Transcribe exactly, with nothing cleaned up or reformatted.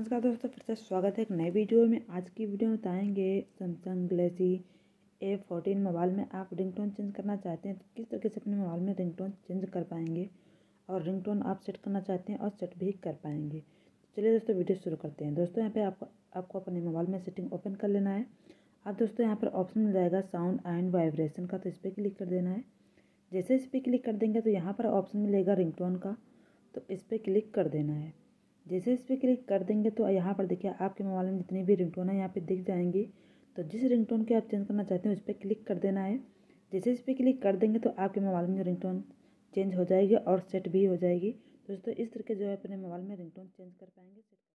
नमस्कार दोस्तों, फिर से स्वागत है एक नए वीडियो में। आज की वीडियो में बताएंगे सैमसंग गैलेक्सी ए चौदह मोबाइल में आप रिंगटोन चेंज करना चाहते हैं तो किस तरीके से अपने मोबाइल में रिंगटोन चेंज कर पाएंगे और रिंगटोन आप सेट करना चाहते हैं और सेट भी कर पाएंगे। चलिए दोस्तों वीडियो शुरू करते हैं। दोस्तों यहाँ पर आपको आपको अपने मोबाइल में सेटिंग ओपन कर लेना है। आप दोस्तों यहाँ पर ऑप्शन मिल जाएगा साउंड एंड वाइब्रेशन का, तो इस पर क्लिक कर देना है। जैसे इस पर क्लिक कर देंगे तो यहाँ पर ऑप्शन मिलेगा रिंगटोन का, तो इस पर क्लिक कर देना है। जैसे इस पर क्लिक कर देंगे तो यहाँ पर देखिए आपके मोबाइल में जितनी भी रिंगटोन है यहाँ पे दिख जाएंगी। तो जिस रिंगटोन के आप चेंज करना चाहते हैं उस पर क्लिक कर देना है। जैसे इस पर क्लिक कर देंगे तो आपके मोबाइल में रिंगटोन चेंज हो जाएगी और सेट भी हो जाएगी। दोस्तों इस तरीके जो है अपने मोबाइल में रिंगटोन चेंज कर पाएंगे।